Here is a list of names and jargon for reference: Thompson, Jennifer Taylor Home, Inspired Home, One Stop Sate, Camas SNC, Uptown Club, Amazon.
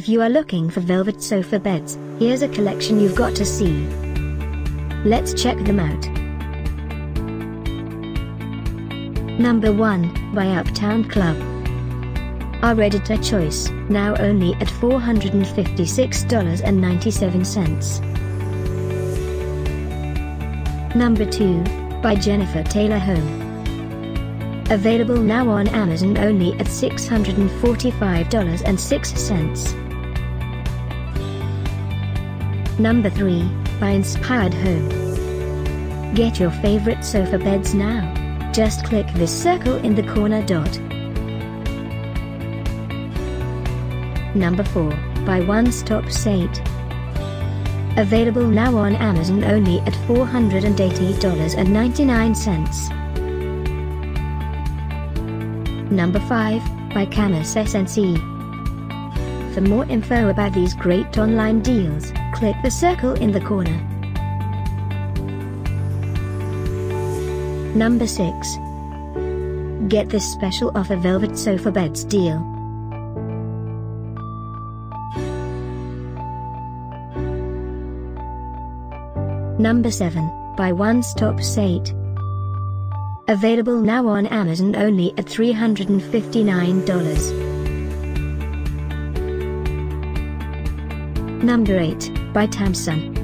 If you are looking for velvet sofa beds, here's a collection you've got to see. Let's check them out. Number 1, by Uptown Club. Our editor choice, now only at $456.97. Number 2, by Jennifer Taylor Home. Available now on Amazon only at $645.06. Number 3, by Inspired Home. Get your favorite sofa beds now. Just click this circle in the corner dot. Number 4, by One Stop Sate. Available now on Amazon only at $480.99. Number 5, by Camas SNC. For more info about these great online deals, click the circle in the corner. Number 6. Get this special offer velvet sofa beds deal. Number 7, by One Stop Sate. Available now on Amazon only at $359. Number 8, by Thompson.